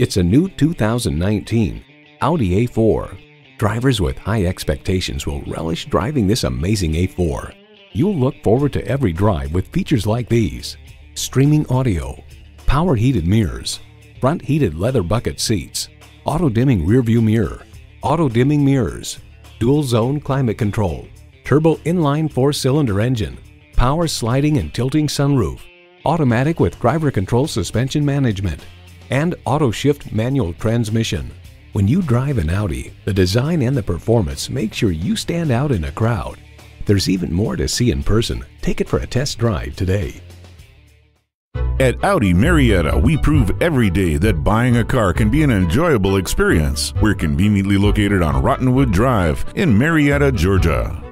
It's a new 2019 Audi A4. Drivers with high expectations will relish driving this amazing A4. You'll look forward to every drive with features like these: streaming audio, power heated mirrors, front heated leather bucket seats, auto dimming rearview mirror, auto dimming mirrors, dual zone climate control, turbo inline 4-cylinder engine, power sliding and tilting sunroof, automatic with driver control suspension management, and auto shift manual transmission. When you drive an Audi, the design and the performance make sure you stand out in a crowd. There's even more to see in person. Take it for a test drive today. At Audi Marietta, we prove every day that buying a car can be an enjoyable experience. We're conveniently located on Rottenwood Drive in Marietta, Georgia.